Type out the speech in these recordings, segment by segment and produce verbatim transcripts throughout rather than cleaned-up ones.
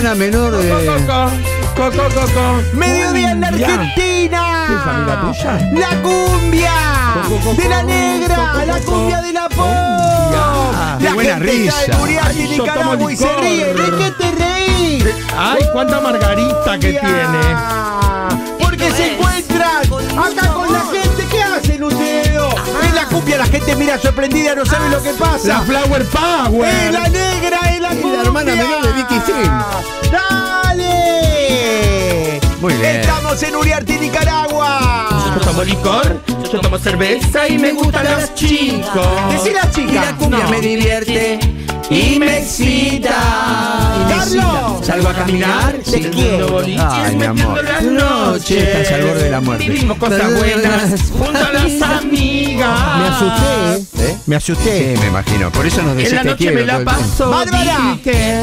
hermana menor de... Mediodía en Argentina. ¿Qué es, amiga tuya? La cumbia de La Negra, la cumbia de la pop. La gente está en Buriachi, Nicaragua, y se ríe. ¿De qué te reís? Ay, cuánta margarita que tiene. Porque se encuentran acá con la gente. ¿Qué hacen ustedes dos? En la cumbia la gente mira sorprendida, no sabe lo que pasa. La flower power. Es La Negra, es la cumbia. Es la hermana menor de Vicky Sim. ¡Dale! Muy bien. Estamos en Uriarte, Nicaragua. Yo tomo licor, yo tomo cerveza y me gustan los chicos. Decí la chica. Y la cumbia me divierte y me excita. ¡Carlos! Salgo a caminar, te quiero. Ay, mi amor. Las noches. Estás al borde de la muerte. Vivimos cosas buenas junto a las amigas. Me asusté, ¿eh? Me asusté. Sí, me imagino. Por eso nos decís te quiero. En la noche me la paso. ¡Bárbara! Te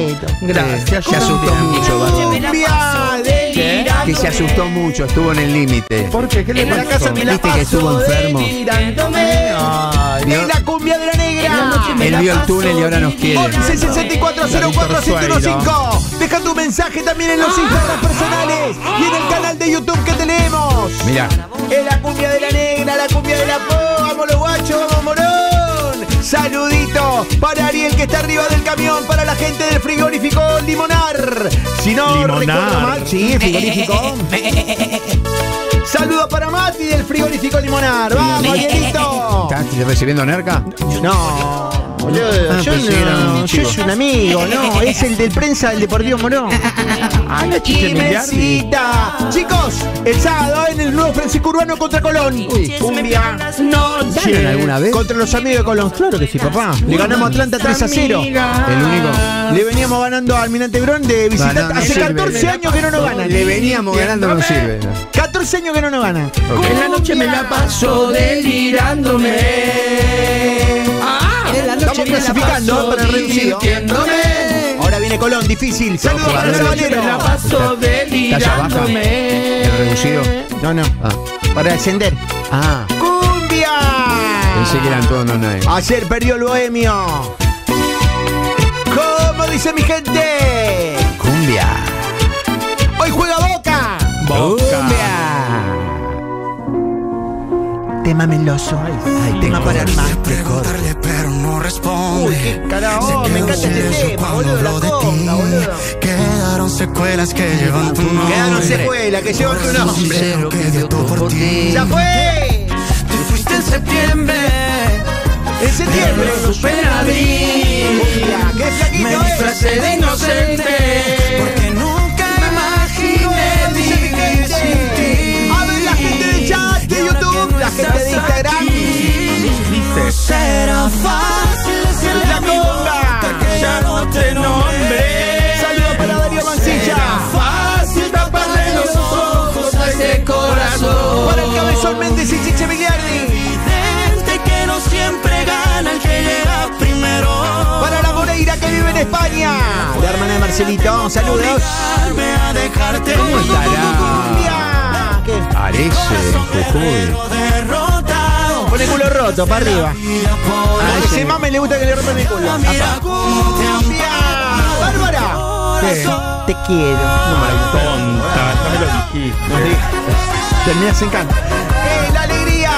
quiero. Gracias. Se asustó mucho, Bárbara. Que se asustó mucho, estuvo en el límite. ¿Por qué? ¿Qué le pasó? En la casa me la ¿Viste que estuvo enfermo? Es la cumbia de La Negra. Él vio el túnel y ahora nos quiere. once sesenta y cuatro cero cuatro siete uno cinco. Deja tu mensaje también en los Instagram personales y en el canal de YouTube que tenemos. Mirá. Es la cumbia de La Negra, la cumbia de la po. Vamos los guachos, vamos morón. Saludito para Ariel que está arriba del camión, para la gente del frigorífico Limonar. Si no Limonar. recuerdo mal, sí, frigorífico. Saludos para Mati del frigorífico Limonar. Vamos, Arielito. ¿Estás recibiendo Nerca? No. Yo, ah, yo, pues no, yo soy un amigo, no, es el del prensa del Deportivo Morón. Ah, la chichimecita. Chicos, el sábado en el nuevo Francisco Urbano contra Colón. Uy, cumbia. ¿Ganaron alguna vez? Contra los amigos de Colón. Claro que sí, papá. Le ganamos a Atlanta tres a cero. El único. Le veníamos ganando a Almirante Brown de visitante. No, no Hace sirve. catorce años que no nos ganan. Le veníamos ganando, no sirve. catorce años que no nos ganan. Okay. En la noche me la paso delirándome. Estamos clasificando para el reducido. Ahora viene Colón, difícil. Saludos para el sabanero. ¿Talla baja? ¿El reducido? No, no. Ah. Para descender. Ah. ¡Cumbia! Pensé que eran todos, no, no. Ayer perdió el Bohemio. ¿Cómo dice mi gente? Cumbia. Hoy juega Boca. Boca. Cumbia. Tema meloso. Ay, tema para el mate. Uy, qué carajo, me encanta este tema, boludo, la coca, boludo. Quedaron secuelas que llevan tu nombre. Quedaron secuelas que llevan tu nombre. ¡Ya fue! Te fuiste en septiembre. En septiembre super abril. ¡Qué flaquito es! Me disfracé de inocente porque nunca imaginé vivir sin ti. ¡Abre la gente del chat de YouTube! La gente de Instagram. Será fácil decirle a mi boca que ya no te nombré. Saludos para Darío Mancilla. Fácil taparle los ojos a ese corazón. Para el Cabezón Méndez y Chiche Miliardi. Evidente que no siempre gana el que llega primero. Para la Moreira que vive en España. La hermana de Marcelito, saludos. ¿Cómo estará? Parece con el culo roto, para arriba. A ese sí. mame le gusta que le rompan el culo. ¡Cumbia! ¡Bárbara! ¿Qué? Te quiero. No me tonta, ya me lo dijiste. Terminás en canto. ¡Eh, la alegría!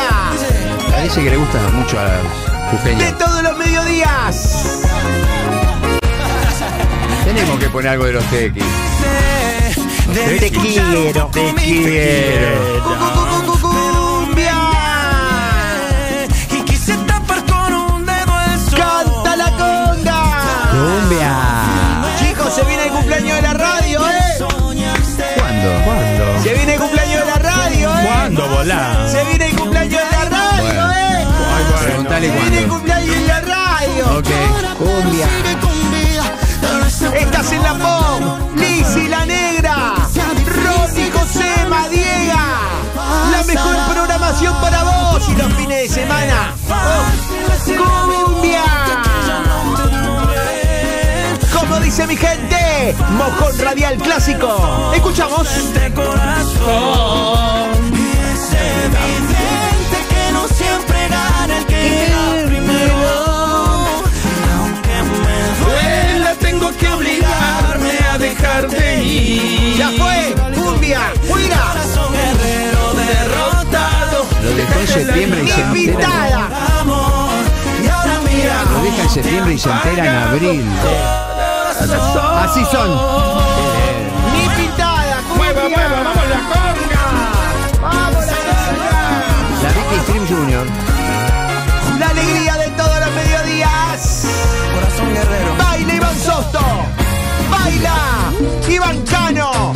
Parece que le gusta mucho a los jujeños. ¡De todos los mediodías! Tenemos que poner algo de los T X. Te, te quiero, te quiero. Se viene el cumpleaños de la radio, ¿eh? ¿Cuándo? ¿Cuándo? Se viene el cumpleaños de la radio, ¿eh? ¿Cuándo, volá? Se viene el cumpleaños de la radio, bueno. ¿eh? Bueno, bueno. Se viene el cumpleaños de la radio. Ok. Cumbia. Estás en la P O M. Lizzy, La Negra. Ronnie, José, Madiega. La mejor programación para vos y los fines de semana. Oh. Cumbia. Como dice mi gente, mojón radial clásico. Escuchamos. Este corazón es evidente que no siempre gana el que era primero. Aunque me duela, tengo que obligarme a. septiembre y se enteran. Lo deja en septiembre y se entera en abril. Así son. Ni pintada, ¡mueva, mueva! ¡Vamos la conga! ¡Vamos la conga! La Vicky Stream Junior. La alegría de todos los mediodías. Corazón guerrero. Baila Iván Sosto. Baila Iván Cano.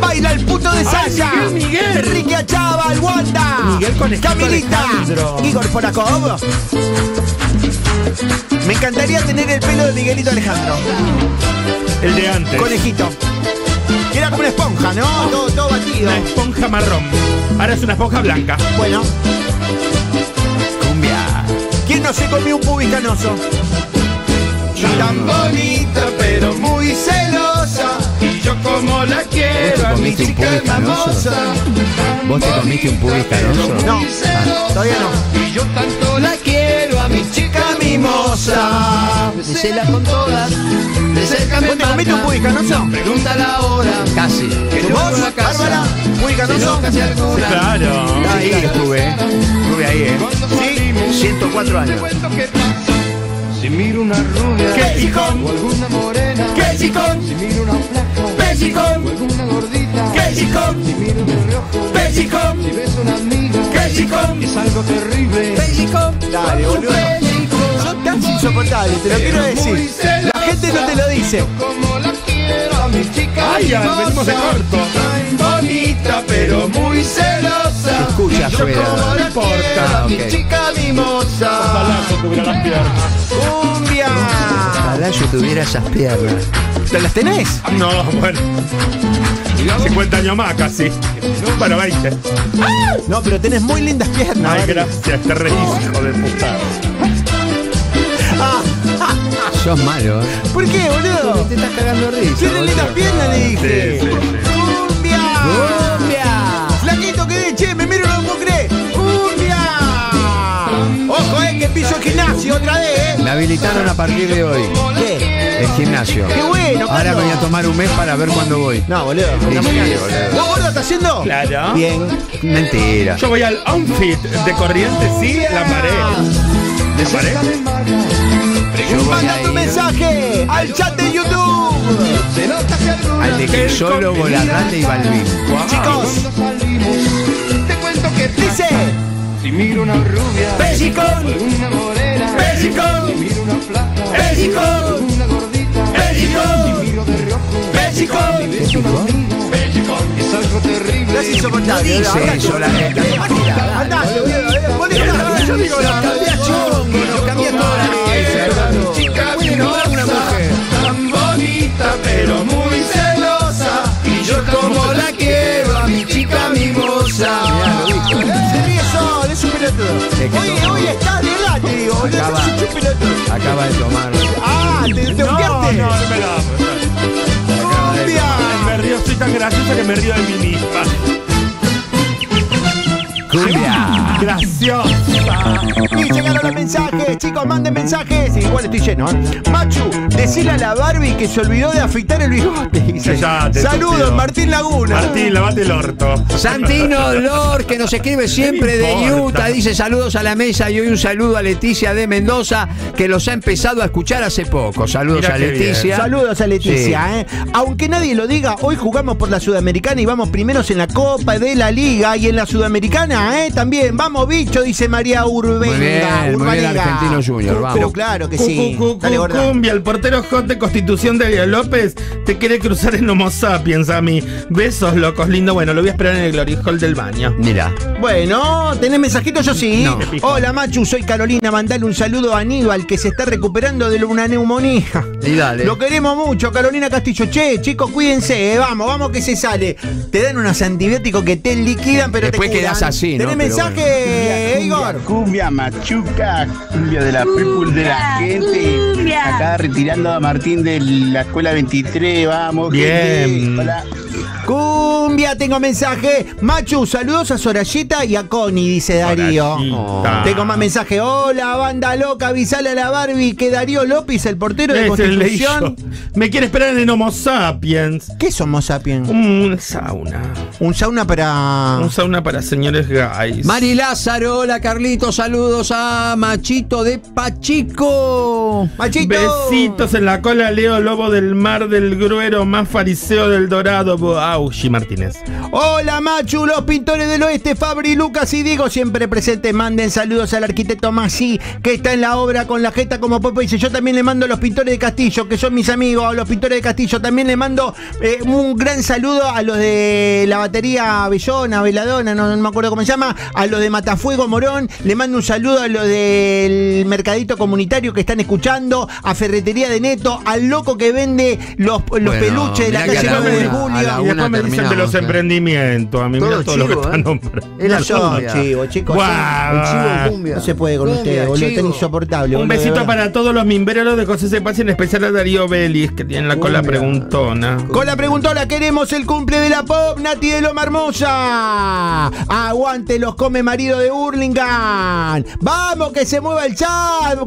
Baila el puto de Sasha. Enrique Achaba, Wanda. Miguel con Camilita. Igor Poracov. Me encantaría tener el pelo de Miguelito Alejandro. El de antes. Conejito. Era como una esponja, ¿no? Todo, todo batido. Una esponja marrón. Ahora es una esponja blanca. Bueno. Cumbia. ¿Quién no se comió un pubis canoso? Yo. Tan bonita, pero muy celosa. Y yo como la quiero, a mi chica hermosa. ¿Vos te comiste un pubis canoso? No, ah, todavía no. Y yo tanto la quiero, a mi chica mimosa. Besela con todas, de cerca me mata. ¿Vos te comiste un pubis canoso? Pregunta la hora. Casi. ¿Vos, Bárbara? ¿Pubis canoso? Claro. Ahí estuve, eh. Estuve ahí, eh. Sí. ciento cuatro años. Si miro una rubia, ¡qué chicón! O alguna morena, ¡qué chicón! Si miro una flaca, ¡qué chicón! O alguna gordita, ¡qué chicón! Si miro un reloj, ¡qué chicón! Si ves una amiga, ¡qué chicón! Es algo terrible, ¡qué chicón! Dale, boludo. Son tan insoportables, te lo quiero decir. La gente no te lo dice. Como la quiero a mi chica. ¡Ay, ya! Venimos de corto. Tan bonita, pero muy celosa. Escucha, Fede. No importa. Mi chica mimosa. Ojalá yo tuviera las piernas. ¡Cumbia! Ojalá yo tuviera esas piernas. ¿Te las tenés? No, bueno. cincuenta años más casi. Bueno, veinte. ¡Ah! No, pero tenés muy lindas piernas. Ay, gracias, te reís, hijo de puta. Ah, ah, ah. Sos malo, ¿eh? ¿Por qué, boludo? Porque te estás cagando risa. Tienes lindas piernas, le dije. Sí, sí, sí. ¡Cumbia! ¡Cumbia! Flaquito que de, che, me miro no puedo creer. ¡Cumbia! Ojo, eh, que piso el gimnasio otra vez, eh. Me habilitaron a partir de hoy. ¿Qué? El gimnasio. Qué bueno. Ahora me voy a tomar un mes para ver cuándo voy. No, boludo. Sí, boludo. ¿Vos, boludo, estás yendo? Claro. Bien. Mentira. Yo voy al outfit de Corrientes, sí, yeah. La pared. ¿De pared? Manda tu mensaje al chat de YouTube. Al de que solo Volarrande y Balvin. Wow. Chicos. Dice. Si miro una rubia, pesicón, una morena, pesicón, si miro una flaca, pesicón, una gordita, pesicón, si miro de rojo, pesicón, si ves una amiga, pesicón, es algo terrible. No es insoportable, no dice eso la neta. Andale, boludo, boludo, yo digo la cambia chongo, nos cambia toda la ley. Chica mimosa, tan bonita pero muy celosa, y yo como la quiero a mi chica mimosa. Oye, hoy estás de late, boludo. Acaba de tomar. Ah, te te no, no, no me la. ¡Cumbia! Me río, soy tan graciosa que me río de mí misma. ¡Cumbia! ¡Graciosa! Y llegaron los mensajes, chicos, manden mensajes. Igual estoy lleno, ¿eh? Machu, decile a la Barbie que se olvidó de afeitar el bigote. Saludos, Martín Laguna. Martín, lavate el orto. Santino Lord, que nos escribe siempre de Utah, dice saludos a la mesa y hoy un saludo a Leticia de Mendoza, que los ha empezado a escuchar hace poco. Saludos Mirá a Leticia. Bien. Saludos a Leticia, sí. ¿eh? Aunque nadie lo diga, hoy jugamos por la Sudamericana y vamos primeros en la Copa de la Liga y en la Sudamericana. Eh, también, vamos bicho, dice María Urbenga. Muy bien, muy bien, Argentino Junior, vamos. Pero claro que sí. Cu, cu, cu, Dale, cumbia, el portero hot de Constitución de Ariel López te quiere cruzar en Homo Sapiens a mí. Besos, locos, lindo. Bueno, lo voy a esperar en el Glory Hall del baño. Mira. Bueno, ¿tenés mensajitos? Yo sí. No. Hola, Machu, soy Carolina. Mandale un saludo a Aníbal, que se está recuperando de una neumonía. Y dale. Lo queremos mucho, Carolina Castillo. Che, chicos, cuídense, eh. vamos, vamos que se sale. Te dan unos antibióticos que te liquidan, pero después te quedas así. ¿Tenés no, mensaje, bueno. Igor? cumbia machuca, cumbia de la people, de la gente. Cumbia. Acá retirando a Martín de la escuela veintitrés, vamos. Bien. Cumbia, tengo mensaje. Machu, saludos a Sorayita y a Connie, dice Darío. Oh, tengo más mensaje. Hola, banda loca, avisale a la Barbie que Darío López, el portero de Constitución, me quiere esperar en Homo Sapiens. ¿Qué es Homo Sapiens? Un sauna. Un sauna para... Un sauna para señores gays. Mari Lázaro, hola Carlito, saludos a Machito de Pachico. Machito. Besitos en la cola, Leo Lobo del Mar del Gruero, más fariseo del Dorado, boa. Uchi Martínez. Hola Machu, los pintores del oeste, Fabri, Lucas y Diego siempre presentes. Manden saludos al arquitecto Masí, que está en la obra con la jeta como Popo. Dice, yo también le mando a los pintores de Castillo, que son mis amigos, a los pintores de Castillo. También le mando eh, un gran saludo a los de la batería Bellona, Veladona, no, no me acuerdo cómo se llama, a los de Matafuego Morón. Le mando un saludo a los del mercadito comunitario que están escuchando, a Ferretería de Neto, al loco que vende los, los bueno, peluches de la calle nueve de julio. Me dicen de los claro. emprendimientos, a mí todo mirá todos los que están nombrando. Era yo, chivo, chicos. Wow. El chivo no se puede con ustedes, boludo, tan insoportable. Un besito boludo, para todos los mimbreros de José Cepaz, en especial a Darío Vélez, que tiene la cumbia. Cola preguntona. Cumbia. Cola preguntona, queremos el cumple de la pop, Nati de Loma Hermosa. Aguante los come marido de Hurlingham. Vamos, que se mueva el chat,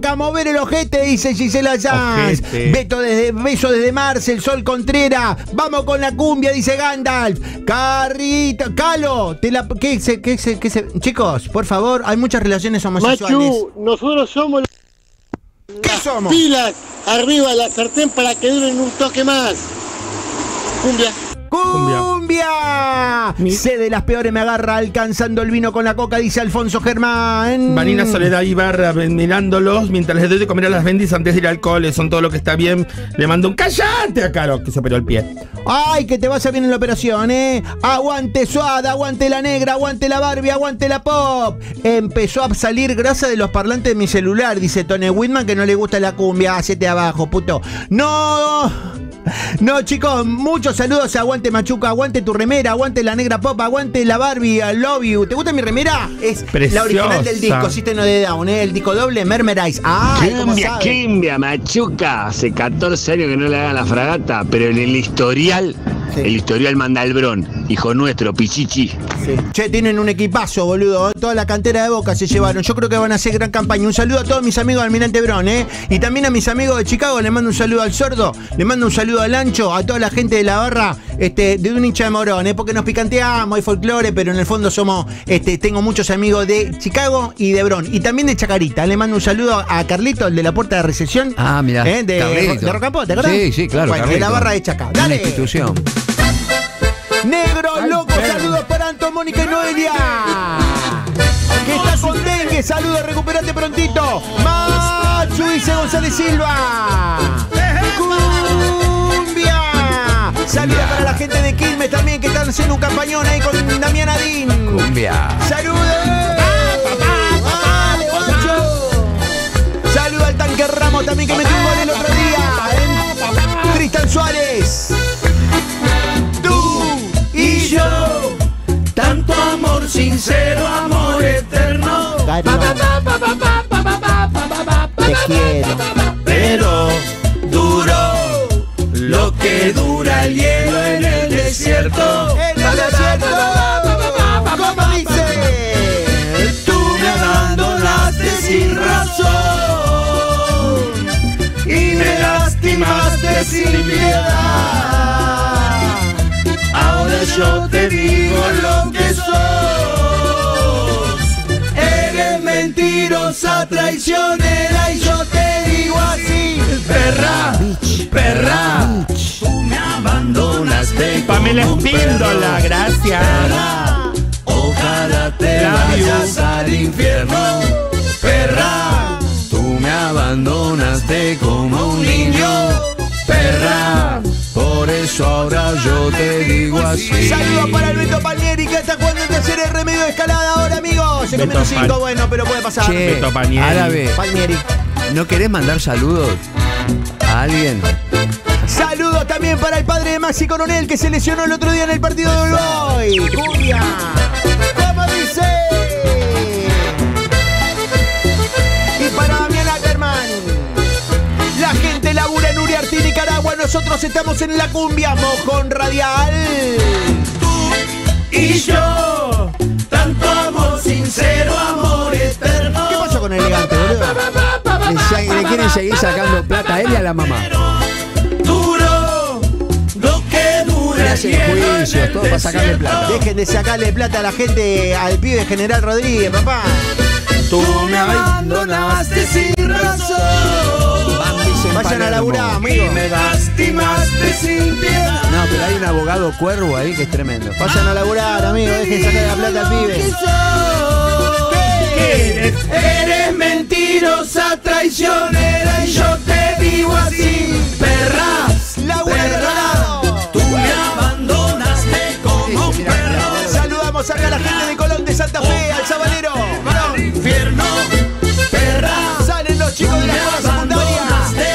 a mover el ojete, dice Gisela Sanz. Beto desde, beso desde Marcel, Sol Contreras. Vamos con la cumbia, dice Gandalf. Carrito, Calo, te la, ¿qué se, qué se, qué se? Chicos, por favor, hay muchas relaciones homosexuales. Machu, nosotros somos los... ¿Qué somos? Pilas arriba de la sartén para que duren un toque más. Cumbia. Cumbia. Cumbia. Sé de las peores, me agarra alcanzando el vino con la coca, dice Alfonso Germán. Vanina Soledad Ibarra, mirándolos mientras les doy de comer a las bendis antes de ir al cole. Son todo lo que está bien. Le mando un callate a Caro, que se operó el pie. Ay, que te vaya bien en la operación, eh. Aguante Suada, aguante la negra, aguante la Barbie, aguante la pop. Empezó a salir grasa de los parlantes de mi celular, dice Tony Whitman, que no le gusta la cumbia. Hacete abajo, puto. No, no, chicos, muchos saludos. Aguante Machuca, aguante tu remera, aguante la negra pop, aguante la Barbie, I love you. ¿Te gusta mi remera? Es preciosa, la original del disco System of a Down, ¿eh? El disco doble Mermerize. Ah, cumbia, cumbia, Machuca. Hace catorce años que no le hagan la fragata, pero en el historial, sí, el historial manda el bron, hijo nuestro, Pichichi. Sí. Che, tienen un equipazo, boludo. Toda la cantera de Boca se llevaron. Yo creo que van a hacer gran campaña. Un saludo a todos mis amigos de Almirante Bron, ¿eh? Y también a mis amigos de Chicago. Le mando un saludo al Sordo, le mando un saludo al Ancho, a toda la gente de la barra, este, de un hincha de Morón, ¿eh? Porque nos picanteamos, hay folclore, pero en el fondo somos, este, tengo muchos amigos de Chicago y de Bron, y también de Chacarita. Le mando un saludo a Carlito, el de la puerta de recepción. Ah, mira, ¿eh? De, de Rocampo, ¿te acordás? Sí, sí, claro. Bueno, de la barra de Chaca. Dale. Una institución. Negro, ay, loco, pero... saludos para Anto, Mónica y Noelia, que está con dengue, saludos, recuperate prontito. Machu, dice González Silva. Cumbia. Saludos para la gente de Quilmes también, que están haciendo un campañón ahí con Damián Adín. Cumbia. Saludos. Dale, Machu. Saludos al Tanque Ramos también, que metió un gol el otro día. Cristian Suárez. Tanto amor sincero, amor eterno. Te quiero. Pero duro lo que dura el hielo en el desierto. En el desierto. ¿Cómo dice? Tú me abandonaste sin razón y me lastimaste sin piedad. Ahora yo te digo lo que sos. Eres mentirosa, traicionera, y yo te digo así. Perra, perra, tú me abandonaste. Pamela Espíndola, gracias. Perra, ojalá te vayas al infierno. Perra, tú me abandonaste como un niño. Perra, por eso ahora yo te digo así. Saludos para Alberto Palmieri, que está jugando en tercer el remedio de escalada ahora, amigos. Se comió cinco, bueno, pero puede pasar. Che, Beto Palmieri. Árabe, Palmieri. ¿No querés mandar saludos a alguien? Saludos también para el padre de Maxi Coronel, que se lesionó el otro día en el partido de Uruguay. ¡Cumbia! ¿Cómo dice? nosotros estamos en la cumbia Mojón Radial. Tú y yo, tanto amor, sincero amor eterno. ¿Qué pasa con Elegante, boludo? Le, le quieren seguir sacando plata a él y a la mamá. Duro, lo que dura el juicio, todo para sacarle plata. Dejen de sacarle plata a la gente, al pibe General Rodríguez, papá. Tú me abandonaste sin razón. Vayan a laburar, amigo. Y me lastimaste sin piedad. No, pero hay un abogado cuervo ahí que es tremendo. Vayan a laburar, amigo. Dejen sacar la plata al pibe. Eres, eres mentirosa, traicionera. Y yo te vivo así. Perras, perras. Tú me abandonaste como un perro. Saludamos acá a la gente de Colón de Santa Fe, al Sabanero. Infierno, perra. Salen los chicos de la escuela secundaria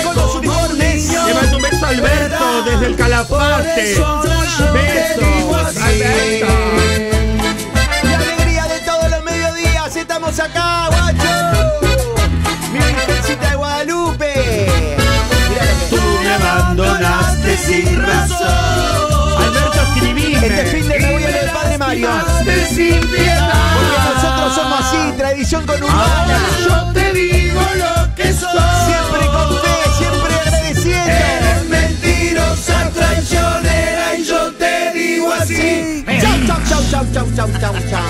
con los uniformes. Le mando un beso a Alberto desde el Calafate. Besos, Alberto. La alegría de todos los mediodías. Estamos acá, guacho. Mi virgencita de Guadalupe. Tú me abandonaste sin razón. Alberto, escribime. Este fin de me voy al Padre Mario. Sin piedad. Nosotros somos así, tradición con humana. Ahora yo te digo lo que soy. Siempre con fe, siempre agradeciendo. Eres mentirosa, traicionera y yo te digo así. Chau, chau, chau, chau, chau, chau, chau, chau.